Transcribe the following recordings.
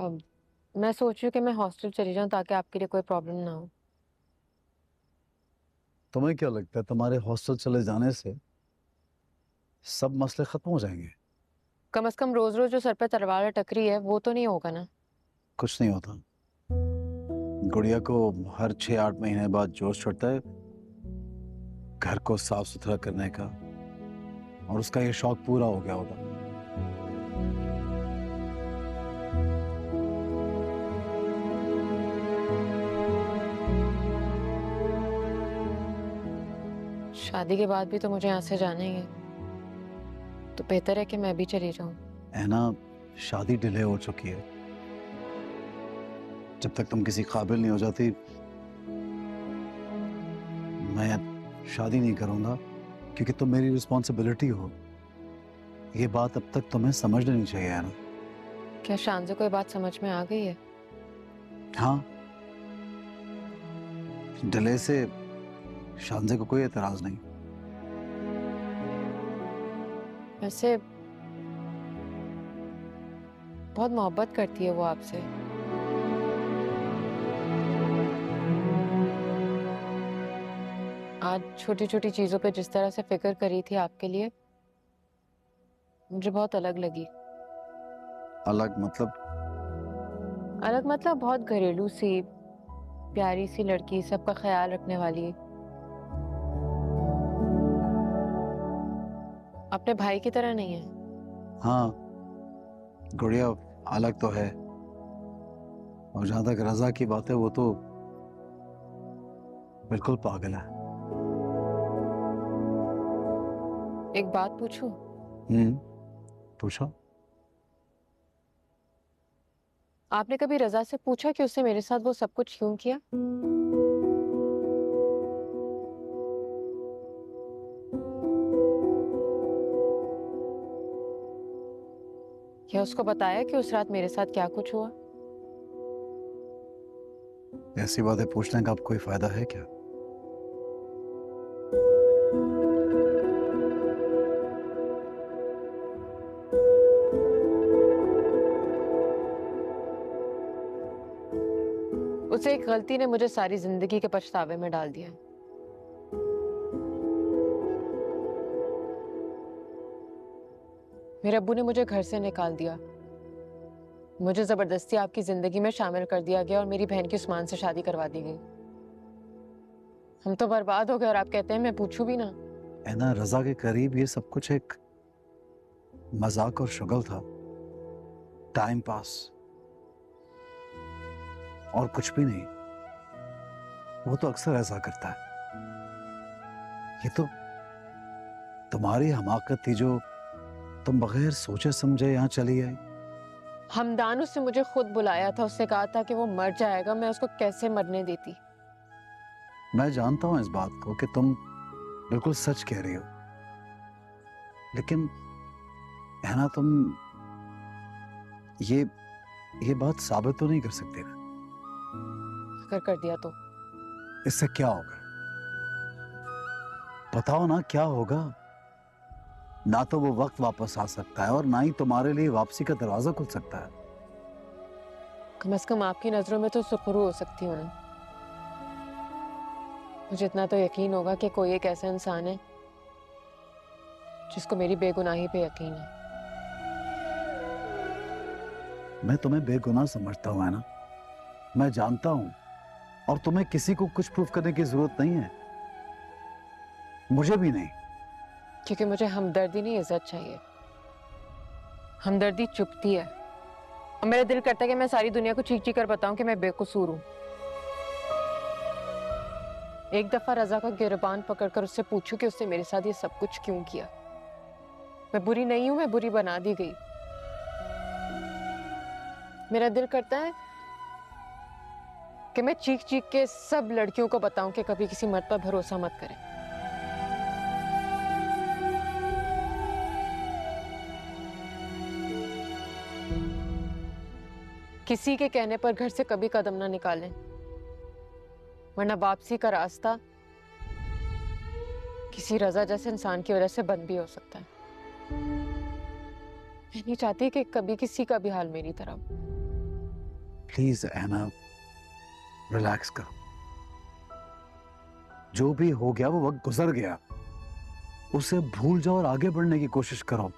मैं सोच रही हूँ कि मैं हॉस्टल चली जाऊँ ताकि आपके लिए कोई प्रॉब्लम ना हो। तुम्हें क्या लगता है तुम्हारे हॉस्टल चले जाने से सब मसले खत्म हो जाएंगे? कम से कम रोज रोज जो सर पे तलवार अटक रही है वो तो नहीं होगा ना। कुछ नहीं होता। गुड़िया को हर 6-8 महीने बाद जोश चढ़ता है घर को साफ सुथरा करने का, और उसका ये शौक पूरा हो गया होगा। शादी के बाद भी तो मुझे यहाँ से जाना ही है, तो बेहतर है कि मैं भी चली जाऊं। ऐना, शादी डिले हो चुकी है। जब तक तुम किसी काबिल नहीं हो जाती मैं शादी नहीं करूंगा, क्योंकि तुम मेरी रिस्पॉन्सिबिलिटी हो। ये बात अब तक तुम्हें समझ लेनी चाहिए है ना। क्या शानज़े कोई बात समझ में आ गई है? हाँ, डिले से शानज़े को कोई एतराज नहीं। वैसे बहुत मोहब्बत करती है वो आपसे। आज छोटी छोटी चीजों पे जिस तरह से फिक्र करी थी आपके लिए, मुझे बहुत अलग लगी। अलग मतलब? अलग मतलब बहुत घरेलू सी, प्यारी सी लड़की, सबका ख्याल रखने वाली। अपने भाई की तरह नहीं है। हाँ, गुड़िया अलग तो है, और जहां तक रजा की बात है वो तो बिल्कुल पागल है। एक बात पूछूं? पूछो। आपने कभी रजा से पूछा कि उसने मेरे साथ वो सब कुछ क्यों किया? क्या उसको बताया कि उस रात मेरे साथ क्या कुछ हुआ? ऐसी बातें पूछने का अब कोई फायदा है क्या? उसे एक गलती ने मुझे सारी जिंदगी के पछतावे में डाल दिया। मेरे अब्बू ने मुझे घर से निकाल दिया, मुझे जबरदस्ती आपकी जिंदगी में शामिल कर दिया गया, और मेरी बहन की उस्मान से शादी करवा दी गई। हम तो बर्बाद हो गए, और आप कहते हैं मैं पूछूं भी ना। ऐना, रजा के करीब ये सब कुछ एक मजाक और शुगल था, टाइम पास, और कुछ भी नहीं। वो तो अक्सर ऐसा करता है। ये तो तुम्हारी हमाकत थी जो तुम बगैर सोचे समझे यहाँ चली आई। हमदान उससे मुझे खुद बुलाया था, उसने कहा था कि वो मर जाएगा, मैं उसको कैसे मरने देती। मैं जानता हूँ इस बात को कि तुम बिल्कुल सच कह रही हो, लेकिन है ना, तुम ये बात साबित तो नहीं कर सकती ना। कर दिया तो इससे क्या होगा बताओ ना, क्या होगा? ना तो वो वक्त वापस आ सकता है, और ना ही तुम्हारे लिए वापसी का दरवाजा खुल सकता है। कम से कम आपकी नजरों में तो सुखरू हो सकती हूँ। मुझे इतना तो यकीन होगा कि कोई एक ऐसा इंसान है जिसको मेरी बेगुनाही पे यकीन है। मैं तुम्हें बेगुनाह समझता हूँ ना, मैं जानता हूं, और तुम्हें किसी को कुछ प्रूफ करने की जरूरत नहीं है, मुझे भी नहीं। क्योंकि मुझे हमदर्दी नहीं इज्जत चाहिए। हमदर्दी चुपती है, और मेरा दिल करता है कि मैं सारी दुनिया को चीख चीख कर बताऊं कि मैं बेकसूर हूं। एक दफा रजा का गिरबान पकड़कर उससे पूछूं कि उसने मेरे साथ ये सब कुछ क्यों किया। मैं बुरी नहीं हूं, मैं बुरी बना दी गई। मेरा दिल करता है कि मैं चीख चीख के सब लड़कियों को बताऊं कि कभी किसी मर्द पर भरोसा मत करें। किसी के कहने पर घर से कभी कदम ना निकालें, वरना वापसी का रास्ता किसी रजा जैसे इंसान की वजह से बंद भी हो सकता है। मैं नहीं चाहती कि कभी किसी का भी हाल मेरी तरह। प्लीज ऐना रिलैक्स करो, जो भी हो गया वो वक्त गुजर गया, उसे भूल जाओ और आगे बढ़ने की कोशिश करो।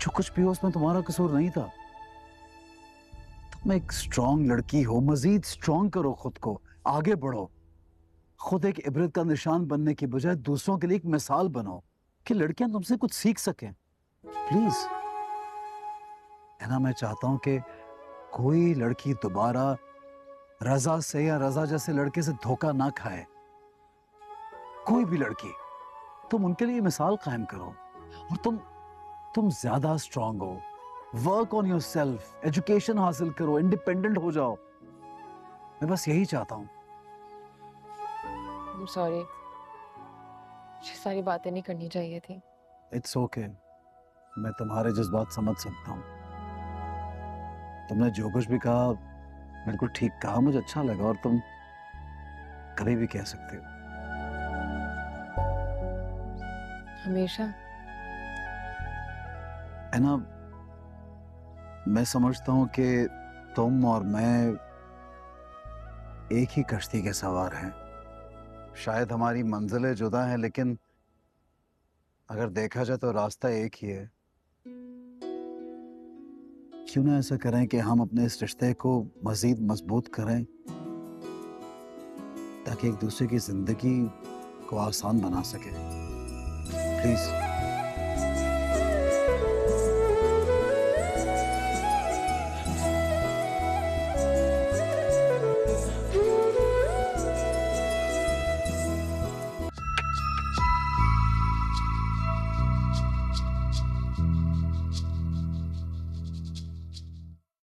जो कुछ भी हो उसमें तुम्हारा कसूर नहीं था। तुम एक स्ट्रांग लड़की हो, मजीद स्ट्रांग करो खुद को, आगे बढ़ो। खुद एक इबरत का निशान बनने की बजाय दूसरों के लिए एक मिसाल बनो कि लड़कियां तुमसे कुछ सीख सकें। प्लीज ऐना, मैं चाहता हूं कि कोई लड़की दोबारा रजा से या रजा जैसे लड़के से धोखा ना खाए। कोई भी लड़की, तुम उनके लिए मिसाल कायम करो। और तुम ज्यादा स्ट्रांग हो, वर्क ऑन योरसेल्फ, एजुकेशन हासिल करो, इंडिपेंडेंट हो जाओ। मैं बस यही चाहता हूँ। I'm sorry, मुझे सारी बातें नहीं करनी चाहिए थी। It's okay, मैं तुम्हारे जज्बात समझ सकता हूँ। तुमने जो कुछ भी कहा बिल्कुल ठीक कहा, मुझे अच्छा लगा। और तुम कभी भी कह सकते हो, हमेशा। ऐना, मैं समझता हूँ कि तुम और मैं एक ही कश्ती के सवार हैं। शायद हमारी मंजिलें जुदा हैं, लेकिन अगर देखा जाए तो रास्ता एक ही है। क्यों ना ऐसा करें कि हम अपने इस रिश्ते को मज़ीद मजबूत करें, ताकि एक दूसरे की जिंदगी को आसान बना सके। Please.